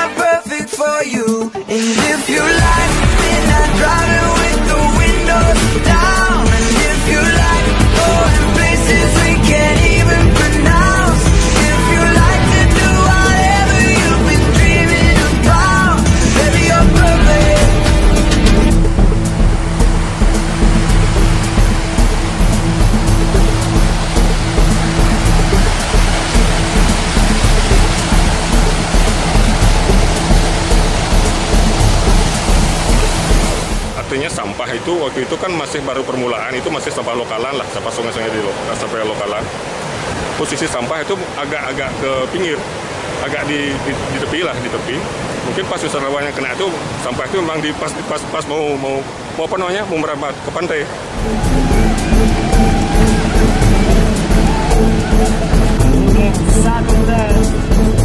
not perfect for you. And if you like, then I drive it with the windows down. And if you like, going to places we can't even pronounce. If you like to do whatever you've been dreaming about, baby, you're perfect. Artinya sampah itu waktu itu kan masih baru permulaan, itu masih sampah lokalan lah, sampah sungai-sungai di sampah lokalan. Posisi sampah itu agak-agak ke pinggir, agak di tepi lah, di tepi. Mungkin pas wisatawan yang kena itu sampah itu memang di pas mau apa namanya, mau merambat ke pantai.